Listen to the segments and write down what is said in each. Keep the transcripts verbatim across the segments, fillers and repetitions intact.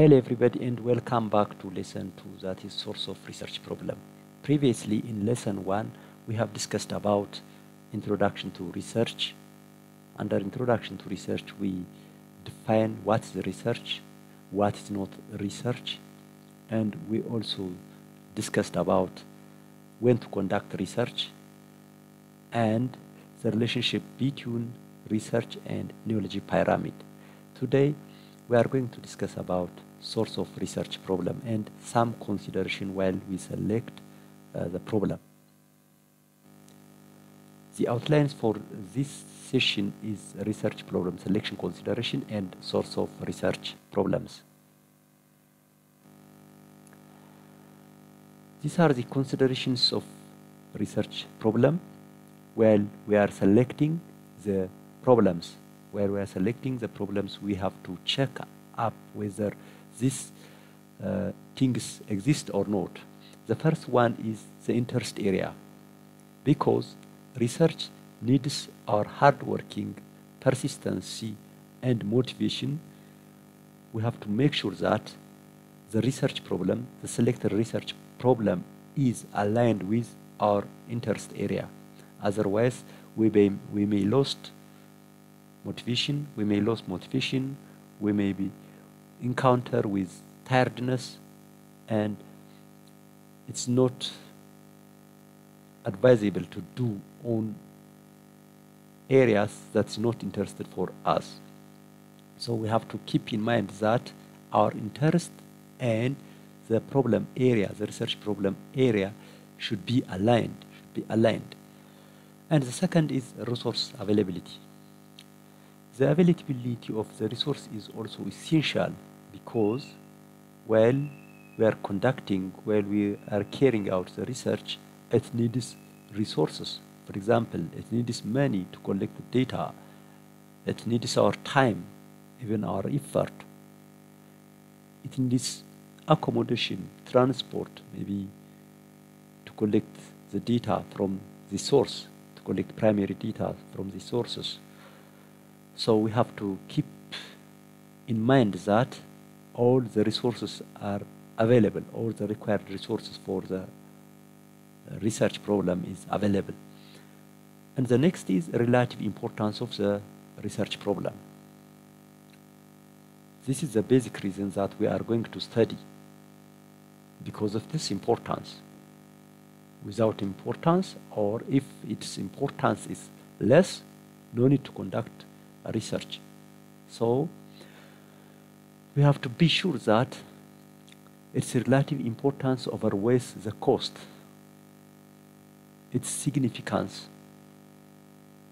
Hello everybody and welcome back to lesson two, that is source of research problem. Previously in lesson one we have discussed about introduction to research. Under introduction to research we define what is research, what is not research, and we also discussed about when to conduct research and the relationship between research and knowledge pyramid. Today we are going to discuss about source of research problem and some consideration while we select uh, the problem. The outlines for this session is research problem selection consideration and source of research problems. These are the considerations of research problem while we are selecting the problems. Where we are selecting the problems, we have to check up whether these uh, things exist or not. The first one is the interest area, because research needs our hard working, persistency and motivation. We have to make sure that the research problem, the selected research problem, is aligned with our interest area. Otherwise, we may, we may lose motivation, we may lose motivation, we may be encounter with tiredness, and it's not advisable to do on areas that's not interested for us. So we have to keep in mind that our interest and the problem area, the research problem area, should be aligned, should be aligned. And the second is resource availability. The availability of the resource is also essential, because while we are conducting, while we are carrying out the research, it needs resources. For example, it needs money to collect the data, it needs our time, even our effort, it needs accommodation, transport, maybe to collect the data from the source, to collect primary data from the sources. So we have to keep in mind that all the resources are available, all the required resources for the research problem is available. And the next is relative importance of the research problem. This is the basic reason that we are going to study, because of this importance. Without importance, or if its importance is less, no need to conduct research. So we have to be sure that its relative importance outweighs the cost, its significance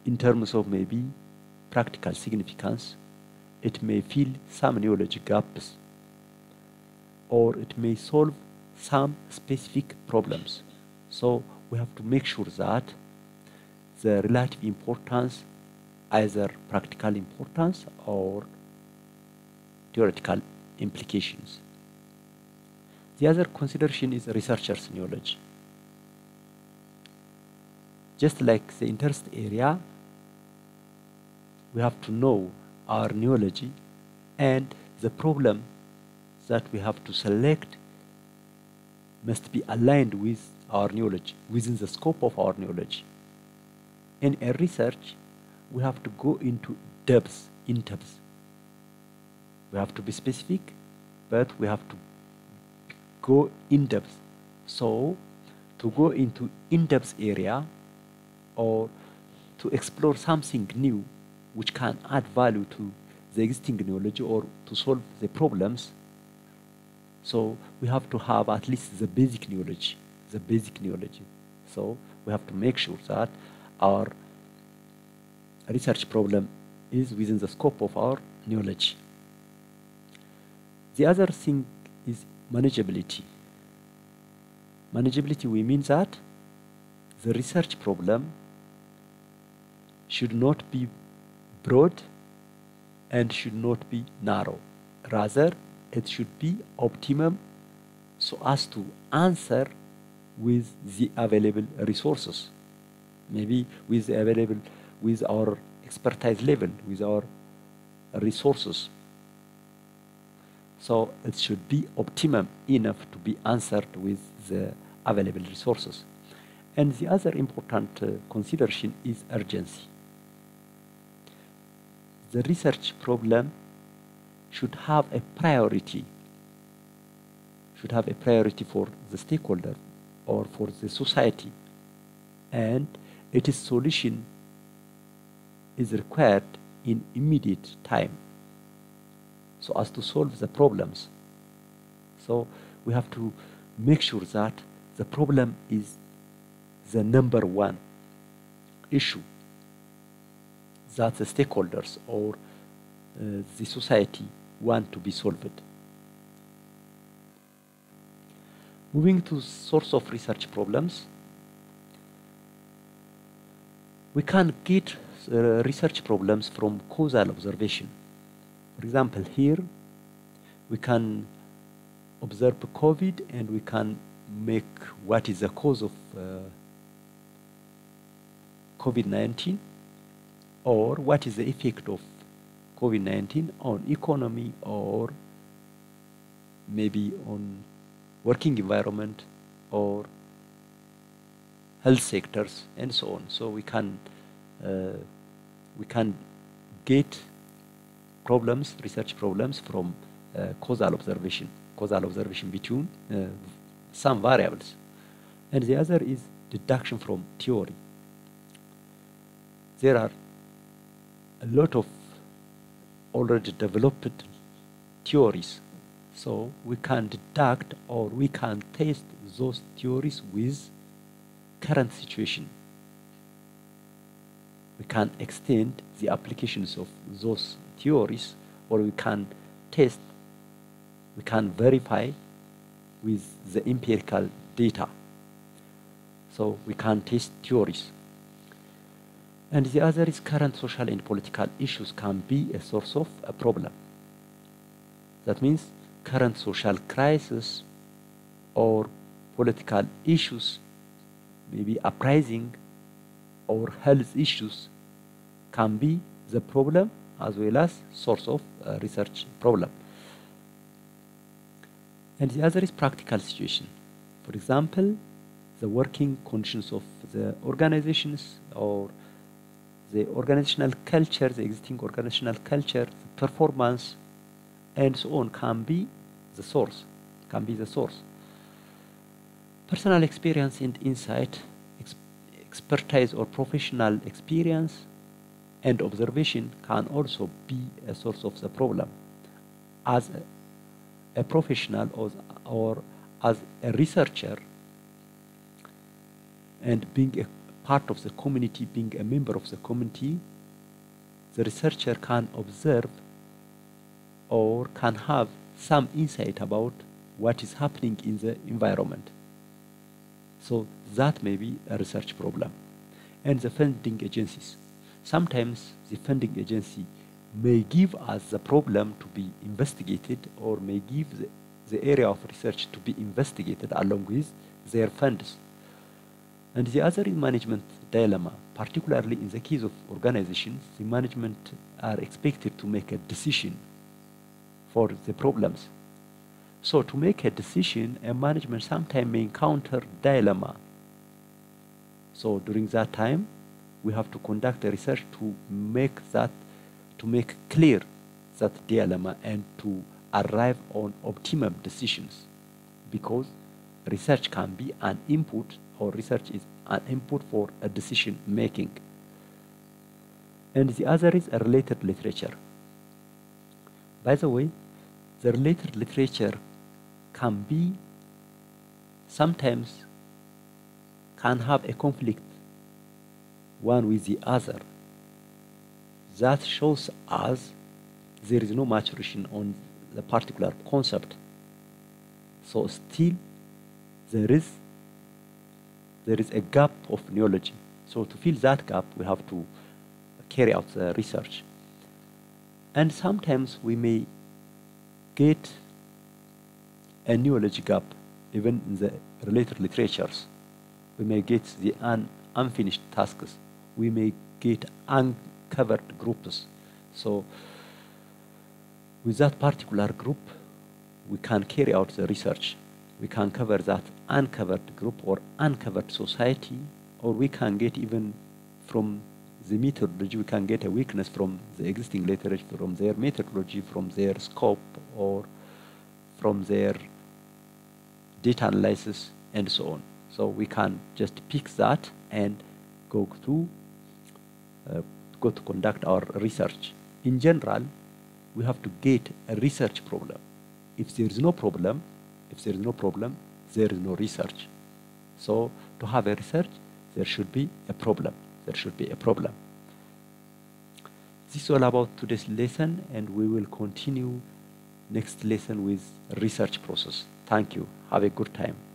in terms of maybe practical significance. It may fill some knowledge gaps, or it may solve some specific problems. So we have to make sure that the relative importance, either practical importance or theoretical implications. The other consideration is researcher's knowledge. Just like the interest area, we have to know our knowledge, and the problem that we have to select must be aligned with our knowledge, within the scope of our knowledge. In a research, we have to go into depth, in depth. We have to be specific, but we have to go in depth. So to go into in-depth area, or to explore something new which can add value to the existing knowledge or to solve the problems, so we have to have at least the basic knowledge, the basic knowledge. So we have to make sure that our research problem is within the scope of our knowledge. The other thing is manageability. Manageability, we mean that the research problem should not be broad and should not be narrow. Rather, it should be optimum so as to answer with the available resources, maybe with the available with our expertise level, with our resources. So it should be optimum enough to be answered with the available resources. And the other important uh, consideration is urgency. The research problem should have a priority, should have a priority for the stakeholder or for the society, and its solution is required in immediate time, so as to solve the problems. So we have to make sure that the problem is the number one issue that the stakeholders or uh, the society want to be solved. Moving to source of research problems, we can get uh, research problems from causal observation. For example, here we can observe COVID and we can make what is the cause of uh, COVID nineteen, or what is the effect of COVID nineteen on economy, or maybe on working environment or health sectors, and so on. So we can uh, we can get problems, research problems from uh, causal observation, causal observation between uh, some variables. And the other is deduction from theory. There are a lot of already developed theories, so we can deduct or we can test those theories with current situation. We can extend the applications of those theories, or we can test, we can verify with the empirical data. So we can test theories. And the other is current social and political issues can be a source of a problem. That means current social crisis or political issues, maybe uprising or health issues, can be the problem as well as source of uh, research problem. And the other is practical situation. For example, the working conditions of the organizations, or the organizational culture, the existing organizational culture, the performance, and so on, can be the source, can be the source. Personal experience and insight, ex expertise or professional experience and observation can also be a source of the problem. As a, a professional or, or as a researcher, and being a part of the community, being a member of the community, the researcher can observe or can have some insight about what is happening in the environment. So that may be a research problem. And the funding agencies. Sometimes the funding agency may give us the problem to be investigated, or may give the, the area of research to be investigated along with their funds. And the other is management dilemma. Particularly in the case of organizations, the management are expected to make a decision for the problems. So to make a decision, a management sometimes may encounter dilemma. So during that time, we have to conduct a research to make that, to make clear that dilemma and to arrive on optimum decisions, because research can be an input, or research is an input for a decision making. And the other is a related literature. By the way, the related literature can be, sometimes can have a conflict one with the other. That shows us there is no maturation on the particular concept. So still there is There is a gap of knowledge. So to fill that gap, we have to carry out the research. And sometimes we may get a knowledge gap, even in the related literatures. We may get the un unfinished tasks. We may get uncovered groups. So with that particular group, we can carry out the research. We can cover that uncovered group or uncovered society, or we can get even from the methodology, we can get a weakness from the existing literature, from their methodology, from their scope, or from their data analysis, and so on. So we can just pick that and go to, uh, go to conduct our research. In general, we have to get a research problem. If there is no problem, if there is no problem, there is no research. So to have a research, there should be a problem. There should be a problem. This is all about today's lesson, and we will continue next lesson with research process. Thank you. Have a good time.